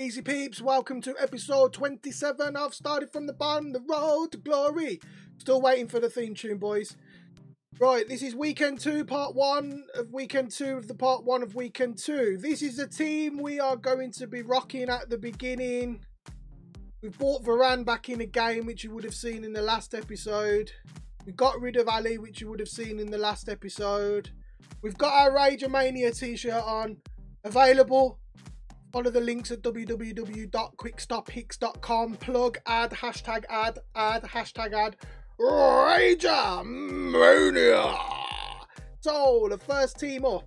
Easy peeps, welcome to episode 27 of Started From The Bottom, The Road to Glory. Still waiting for the theme tune, boys. Right, this is weekend 2, part 1 of weekend 2 of the part 1 of weekend 2. This is the team we are going to be rocking at the beginning. We brought Varane back in a game, which you would have seen in the last episode. We got rid of Ali, which you would have seen in the last episode. We've got our Ragermania t-shirt on, available. Follow the links at www.quickstophicks.com. Plug, add, hashtag ad, hashtag ad. Ragermania! So, the first team up.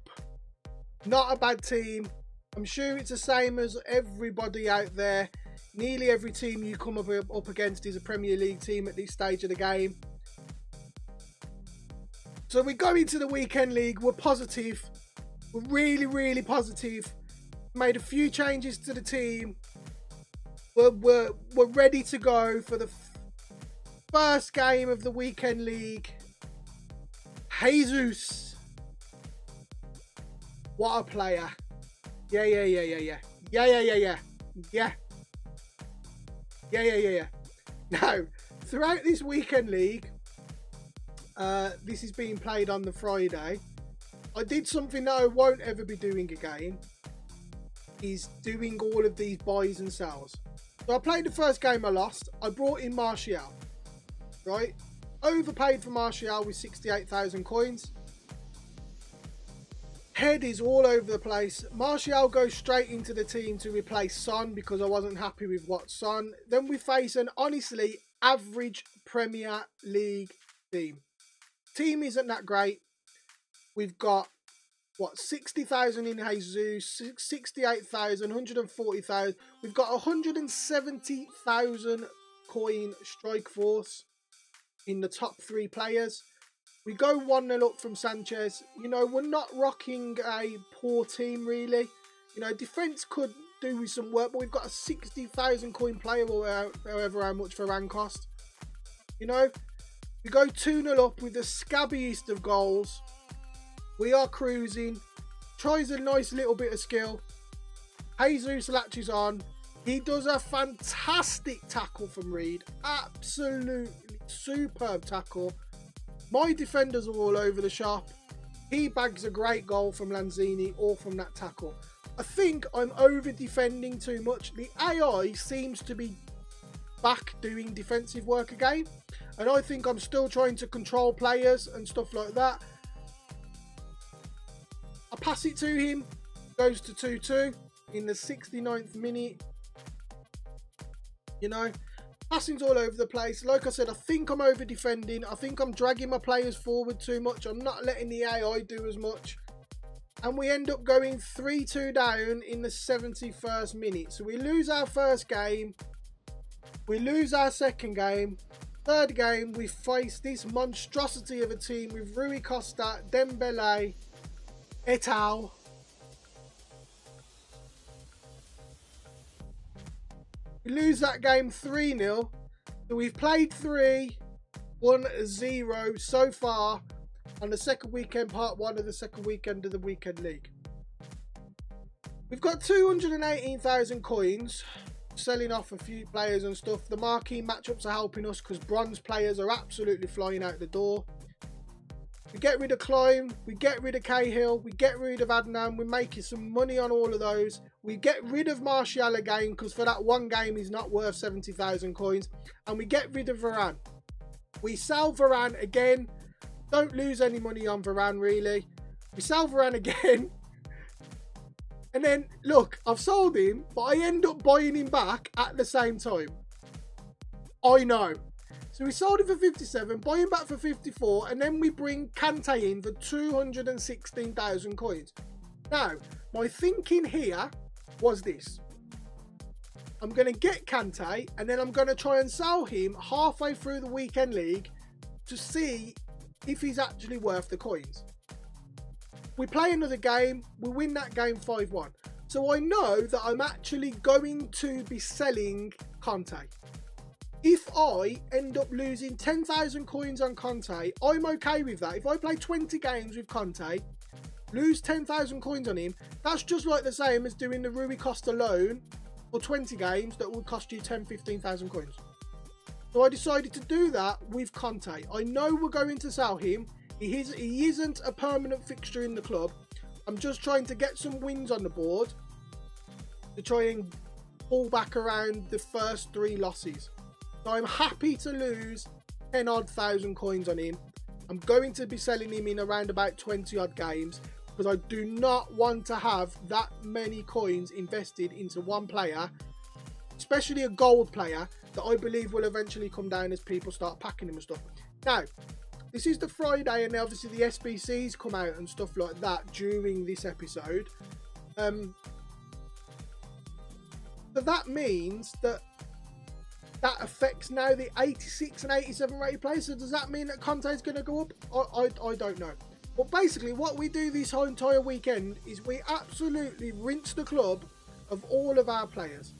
Not a bad team. I'm sure it's the same as everybody out there. Nearly every team you come up against is a Premier League team at this stage of the game. So we go into the weekend league. We're positive. We're really, really positive. Made a few changes to the team. We're ready to go for the first game of the weekend league. Jesus, what a player! Yeah. Now, throughout this weekend league, this is being played on the Friday. I did something that I won't ever be doing again. Is doing all of these buys and sells. So I played the first game I lost. I brought in Martial, right? Overpaid for Martial with 68,000 coins. Head is all over the place. Martial goes straight into the team to replace Son because I wasn't happy with what Son. Then we face an honestly average Premier League team. Team isn't that great. We've got what, 60,000 in Jesus, 68,000, 140,000. We've got 170,000 coin strike force in the top three players. We go 1-0 up from Sanchez. You know, we're not rocking a poor team, really. You know, defence could do with some work, but we've got a 60,000 coin player, or however how much Varane cost. You know, we go 2-0 up with the scabbiest of goals. We are cruising. Tries a nice little bit of skill. Jesus latches on. He does a fantastic tackle from Reed. Absolutely superb tackle. My defenders are all over the shop. He bags a great goal from Lanzini or from that tackle. I think I'm over defending too much. The AI seems to be back doing defensive work again. And I think I'm still trying to control players and stuff like that. I pass it to him, goes to 2-2 in the 69th minute. You know, passing's all over the place. Like I said, I think I'm over defending. I think I'm dragging my players forward too much. I'm not letting the AI do as much. And we end up going 3-2 down in the 71st minute. So we lose our first game. We lose our second game. Third game, we face this monstrosity of a team with Rui Costa, Dembele, et al. We lose that game 3-0. So we've played 3-1-0 so far on the second weekend, part one of the second weekend of the weekend league. We've got 218,000 coins, selling off a few players and stuff. The marquee matchups are helping us because bronze players are absolutely flying out the door. We get rid of Klein, we get rid of Cahill, we get rid of Adnan, we're making some money on all of those. We get rid of Martial again, because for that one game he's not worth 70,000 coins. And we get rid of Varane. We sell Varane again. Don't lose any money on Varane, really. We sell Varane again. And then, look, I've sold him, but I end up buying him back at the same time. I know. So we sold him for 57, buy him back for 54, and then we bring Kanté in for 216,000 coins. Now, my thinking here was this. I'm going to get Kanté, and then I'm going to try and sell him halfway through the weekend league to see if he's actually worth the coins. We play another game, we win that game 5-1. So I know that I'm actually going to be selling Kanté. If I end up losing 10,000 coins on Kanté, I'm okay with that. If I play 20 games with Kanté, lose 10,000 coins on him, that's just like the same as doing the Rui Costa loan or 20 games that would cost you 10-15,000 coins. So I decided to do that with Kanté. I know we're going to sell him. He isn't a permanent fixture in the club. I'm just trying to get some wins on the board to try and pull back around the first 3 losses. So I'm happy to lose 10 odd thousand coins on him. I'm going to be selling him in around about 20 odd games because I do not want to have that many coins invested into one player, especially a gold player that I believe will eventually come down as people start packing him and stuff. Now, this is the Friday and obviously the SBCs come out and stuff like that during this episode. So that means that affects now the 86 and 87 rated players. So does that mean that Kanté's going to go up? I don't know. But basically what we do this whole entire weekend is we absolutely rinse the club of all of our players.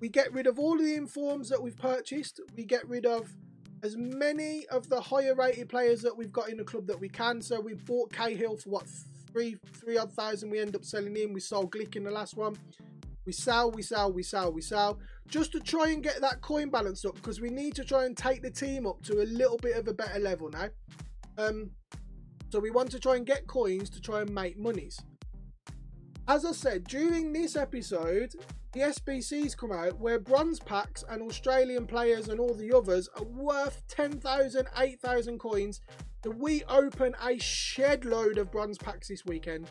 We get rid of all of the informs that we've purchased. We get rid of as many of the higher rated players that we've got in the club that we can. So we bought Cahill for what, 3 odd thousand. We end up selling him. We sold Glick in the last one. We sell, just to try and get that coin balance up, because we need to try and take the team up to a little bit of a better level now. So we want to try and get coins to try and make monies. As I said, during this episode, the SBCs come out where bronze packs and Australian players and all the others are worth 10,000, 8,000 coins. So we open a shed load of bronze packs this weekend,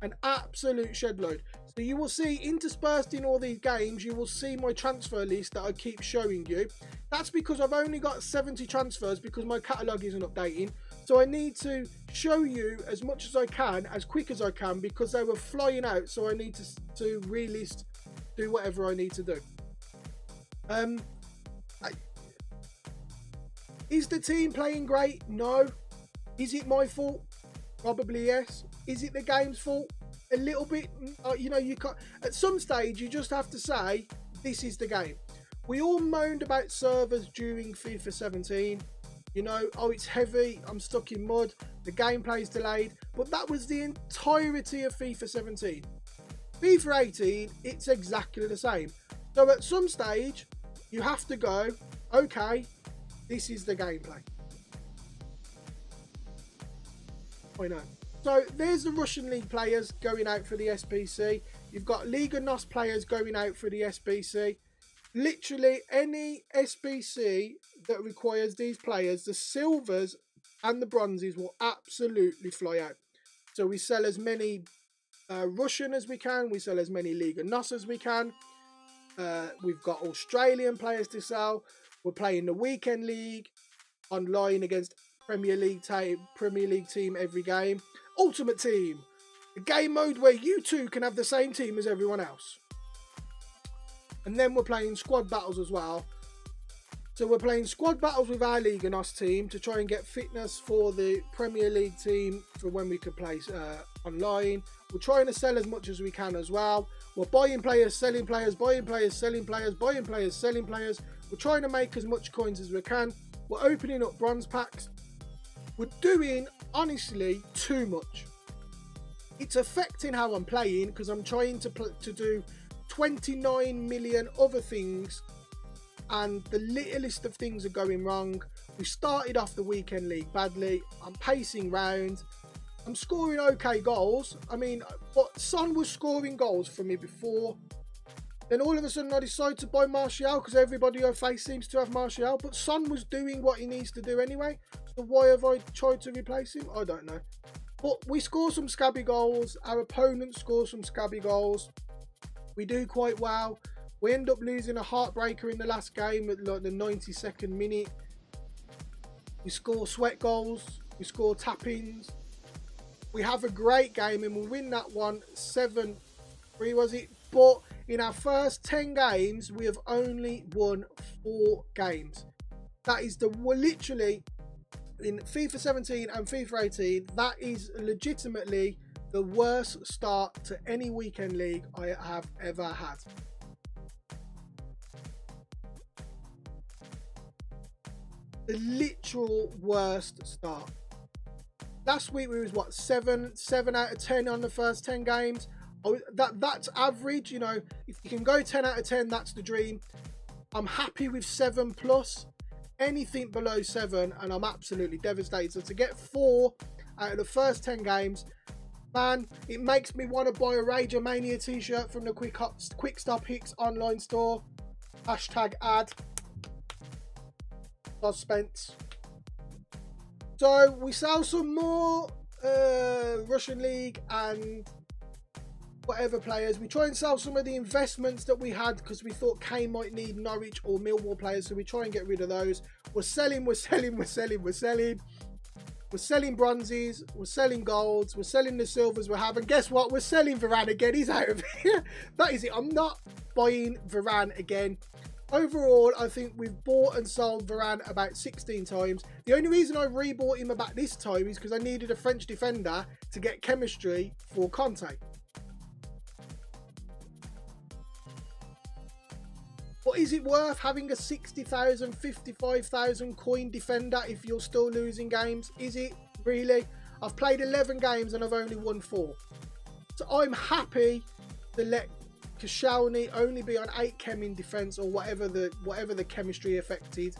an absolute shed load. So you will see interspersed in all these games, you will see my transfer list that I keep showing you. That's because I've only got 70 transfers because my catalogue isn't updating. So I need to show you as much as I can, as quick as I can, because they were flying out. So I need to relist, do whatever I need to do. Is the team playing great? No. Is it my fault? Probably yes. Is it the game's fault? A little bit, you know, you can't, at some stage you just have to say this is the game. We all moaned about servers during FIFA 17, you know, oh it's heavy, I'm stuck in mud, the gameplay's delayed, but that was the entirety of FIFA 17. FIFA 18, it's exactly the same. So at some stage you have to go, okay, this is the gameplay. I know. So there's the Russian League players going out for the SBC. You've got Liga NOS players going out for the SBC. Literally any SBC that requires these players, the silvers and the bronzes will absolutely fly out. So we sell as many Russian as we can. We sell as many Liga NOS as we can. We've got Australian players to sell. We're playing the weekend league online against Premier League team every game. Ultimate Team, the game mode where you two can have the same team as everyone else. And then we're playing squad battles as well. So we're playing squad battles with our Liga NOS team to try and get fitness for the Premier League team for when we could play online. We're trying to sell as much as we can as well. We're buying players, selling players, buying players, selling players, buying players, selling players. We're trying to make as much coins as we can. We're opening up bronze packs. We're doing, honestly, too much. It's affecting how I'm playing because I'm trying to do 29 million other things and the littlest of things are going wrong. We started off the weekend league badly. I'm pacing round. I'm scoring okay goals. I mean, but Son was scoring goals for me before. Then all of a sudden I decide to buy Martial because everybody I face seems to have Martial. But Son was doing what he needs to do anyway. So why have I tried to replace him? I don't know. But we score some scabby goals. Our opponents score some scabby goals. We do quite well. We end up losing a heartbreaker in the last game at like the 92nd minute. We score sweat goals. We score tap-ins. We have a great game and we win that one 7-3 was it? But in our first 10 games, we have only won 4 games. That is literally, in FIFA 17 and FIFA 18, that is legitimately the worst start to any weekend league I have ever had. The literal worst start. Last week we was what, 7 out of 10 on the first 10 games. That's average, you know. If you can go 10 out of 10, that's the dream. I'm happy with 7 plus. Anything below 7, and I'm absolutely devastated. So to get 4 out of the first 10 games, man, it makes me want to buy a Ragermania t-shirt from the Quick Stop Hicks online store. Hashtag ad. Suspense. So we sell some more Russian League and whatever players. We try and sell some of the investments that we had because we thought Kane might need Norwich or Millwall players, so we try and get rid of those. We're selling bronzes, we're selling golds, we're selling the silvers we have, and guess what, we're selling Varane again. He's out of here. That is it. I'm not buying Varane again. Overall, I think we've bought and sold Varane about 16 times. The only reason I re-bought him about this time is because I needed a French defender to get chemistry for Kanté. But is it worth having a 60,000, 55,000 coin defender if you're still losing games? Is it really? I've played 11 games and I've only won 4. So I'm happy to let Koscielny only be on 8 chem in defence or whatever the chemistry affected,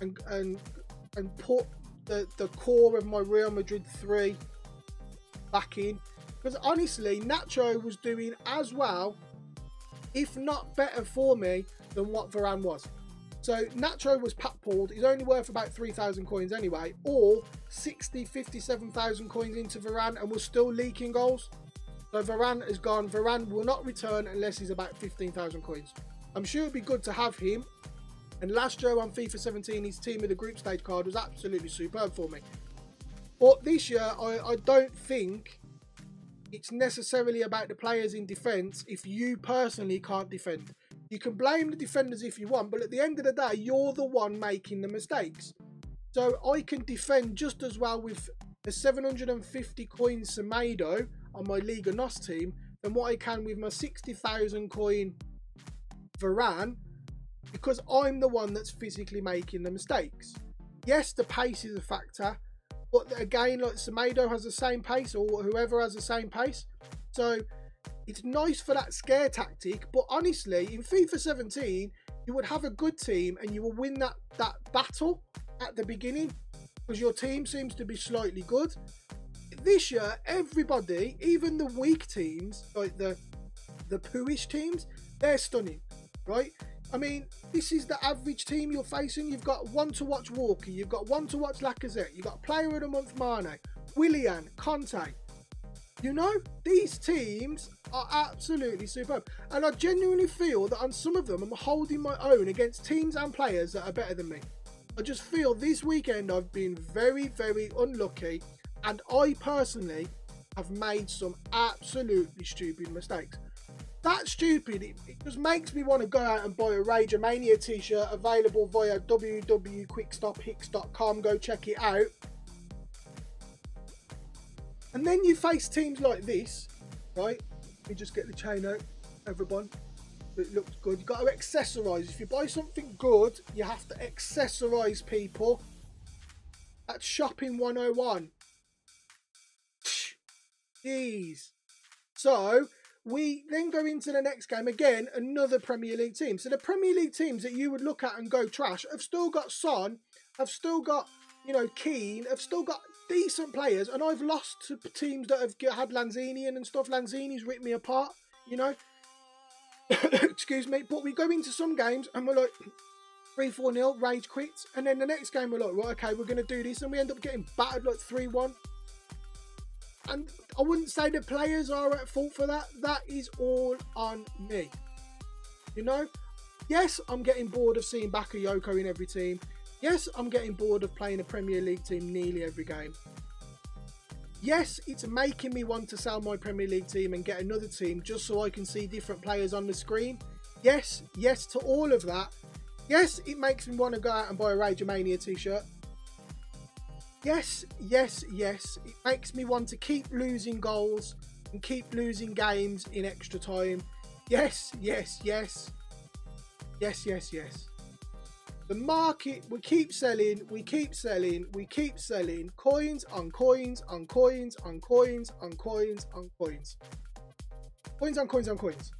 and put the core of my Real Madrid 3 back in. Because honestly, Nacho was doing as well, if not better for me, than what Varane was. So Nacho was pat-palled. He's only worth about 3,000 coins anyway, or 60, 57,000 coins into Varane, and we're still leaking goals. So Varane is gone. Varane will not return unless he's about 15,000 coins. I'm sure it'd be good to have him. And last year on FIFA 17, his team with the group stage card was absolutely superb for me. But this year, I don't think it's necessarily about the players in defence if you personally can't defend. You can blame the defenders if you want, but at the end of the day, you're the one making the mistakes. So I can defend just as well with a 750 coin Semedo on my Liga NOS team than what I can with my 60,000 coin Varane, because I'm the one that's physically making the mistakes. Yes, the pace is a factor, but again, like Semedo has the same pace, or whoever has the same pace. So it's nice for that scare tactic, but honestly, in FIFA 17, you would have a good team and you will win that battle at the beginning because your team seems to be slightly good. This year, everybody, even the weak teams, like the pooish teams, they're stunning, right? I mean, this is the average team you're facing. You've got one to watch Walker. You've got one to watch Lacazette. You've got Player of the Month Mane, Willian, Kanté. You know, these teams are absolutely superb. And I genuinely feel that on some of them, I'm holding my own against teams and players that are better than me. I just feel this weekend I've been very, very unlucky. And I personally have made some absolutely stupid mistakes. That stupid, it just makes me want to go out and buy a Ragermania t-shirt, available via www.quickstophicks.com. Go check it out. And then you face teams like this, right? You just get the chain out, everyone. It looks good. You've got to accessorise. If you buy something good, you have to accessorise, people. That's shopping 101. Jeez. So we then go into the next game, again another Premier League team. So the Premier League teams that you would look at and go trash have still got Son, have still got, you know, Keane, have still got decent players, and I've lost to teams that have had Lanzini and stuff. Lanzini's ripped me apart, you know. Excuse me. But we go into some games and we're like 3-4-0, rage quits, and then the next game we're like, right, okay, we're going to do this, and we end up getting battered like 3-1. And I wouldn't say the players are at fault for that. That is all on me. You know? Yes, I'm getting bored of seeing Bakayoko in every team. Yes, I'm getting bored of playing a Premier League team nearly every game. Yes, it's making me want to sell my Premier League team and get another team just so I can see different players on the screen. Yes, yes to all of that. Yes, it makes me want to go out and buy a Ragermania t-shirt. Yes, yes, yes, it makes me want to keep losing goals and keep losing games in extra time. Yes, yes, yes. Yes, yes, yes. The market, we keep selling, we keep selling, we keep selling coins on coins on coins on coins on coins on coins. Coins on coins on coins.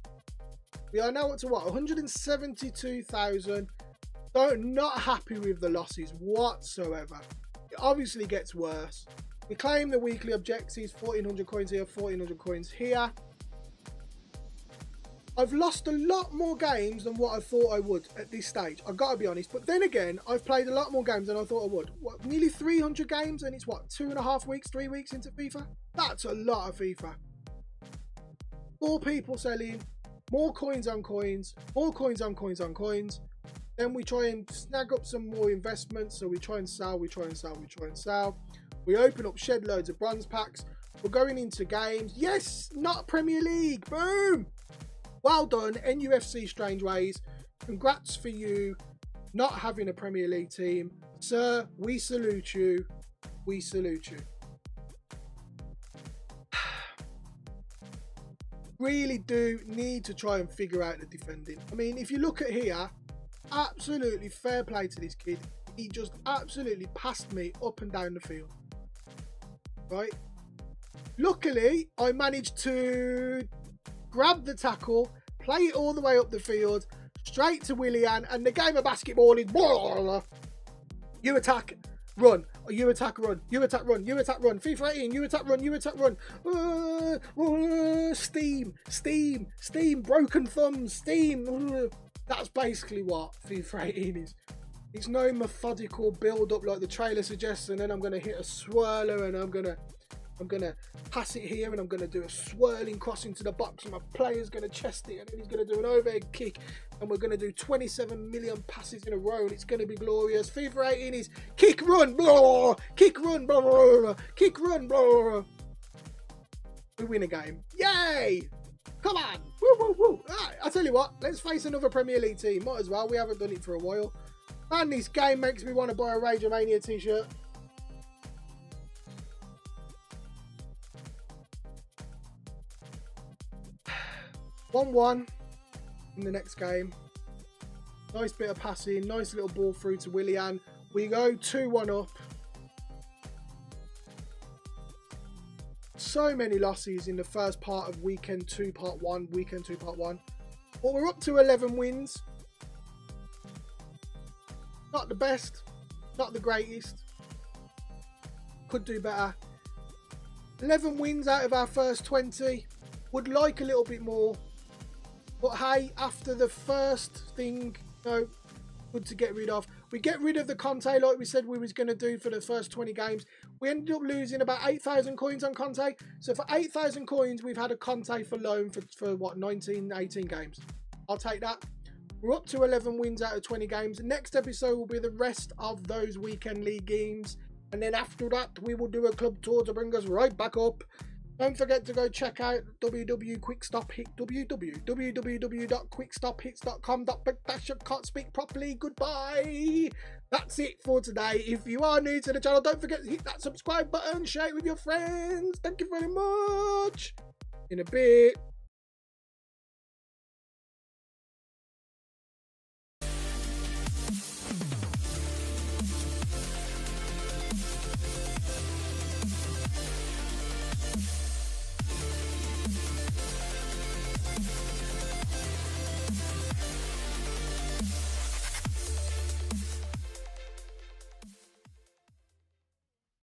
We are now up to what? 172,000. Not happy with the losses whatsoever. It obviously gets worse. We claim the weekly objectives, 1,400 coins here, 1,400 coins here. I've lost a lot more games than what I thought I would at this stage. I've got to be honest. But then again, I've played a lot more games than I thought I would. What, nearly 300 games, and it's what, 2.5 weeks, 3 weeks into FIFA? That's a lot of FIFA. More people selling, more coins on coins, more coins on coins on coins. Then we try and snag up some more investments. So we try and sell, we try and sell, we try and sell. We open up shed loads of bronze packs. We're going into games. Yes, not Premier League. Boom. Well done, NUFC Strange Ways. Congrats for you not having a Premier League team. Sir, we salute you. We salute you. Really do need to try and figure out the defending. I mean, if you look at here, absolutely fair play to this kid. He just absolutely passed me up and down the field. Right? Luckily, I managed to grab the tackle, play it all the way up the field, straight to Willian, and the game of basketball is you attack, run, you attack, run, you attack, run, you attack, run, FIFA 18, you attack, run, you attack, run, steam, steam, steam, broken thumbs, steam. That's basically what FIFA 18 is. It's no methodical build-up like the trailer suggests, and then I'm going to hit a swirler, and I'm going to pass it here, and I'm going to do a swirling cross into the box, and my player's going to chest it, and then he's going to do an overhead kick, and we're going to do 27 million passes in a row, and it's going to be glorious. FIFA 18 is kick, run, blah, kick, run, blah, kick, run, blah. We win a game. Yay! Come on! Woo, woo, woo. Right, I'll tell you what, let's face another Premier League team. Might as well, we haven't done it for a while. And this game makes me want to buy a Ragermania t-shirt. One in the next game. Nice bit of passing, nice little ball through to Willian. We go 2-1 up. So many losses in the first part of weekend 2 part 1, weekend 2 part 1. But we're up to 11 wins. Not the best, not the greatest. Could do better. 11 wins out of our first 20. Would like a little bit more. But hey, after the first thing, you know, good to get rid of. We get rid of the Kanté like we said we was going to do for the first 20 games. We ended up losing about 8,000 coins on Kanté. So for 8,000 coins, we've had a Kanté for loan for what, 19, 18 games. I'll take that. We're up to 11 wins out of 20 games. Next episode will be the rest of those weekend league games. And then after that, we will do a club tour to bring us right back up. Don't forget to go check out www.quickstophicks.com. I can't speak properly. Goodbye. That's it for today. If you are new to the channel, don't forget to hit that subscribe button. Share it with your friends. Thank you very much. In a bit.